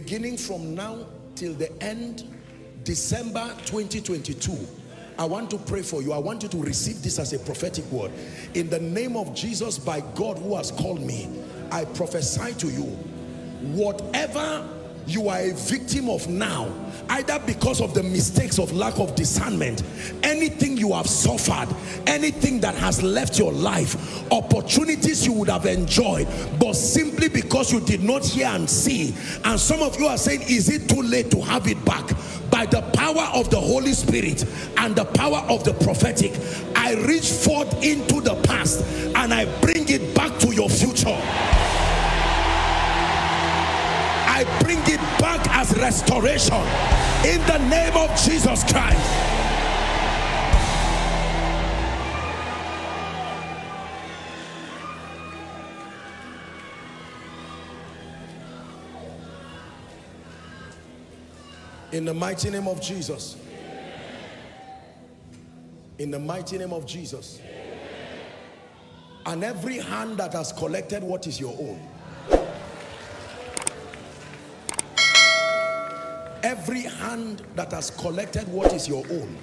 beginning from now till the end, December 2022, I want to pray for you. I want you to receive this as a prophetic word. In the name of Jesus, by God who has called me, I prophesy to you, whatever you are a victim of now, either because of the mistakes of lack of discernment, anything you have suffered, anything that has left your life, opportunities you would have enjoyed, but simply because you did not hear and see, and some of you are saying, is it too late to have it back? By the power of the Holy Spirit and the power of the prophetic, I reach forth into the past and I bring it back to your future. I bring it back as restoration in the name of Jesus Christ. In the mighty name of Jesus. In the mighty name of Jesus. And every hand that has collected what is your own, every hand that has collected what is your own,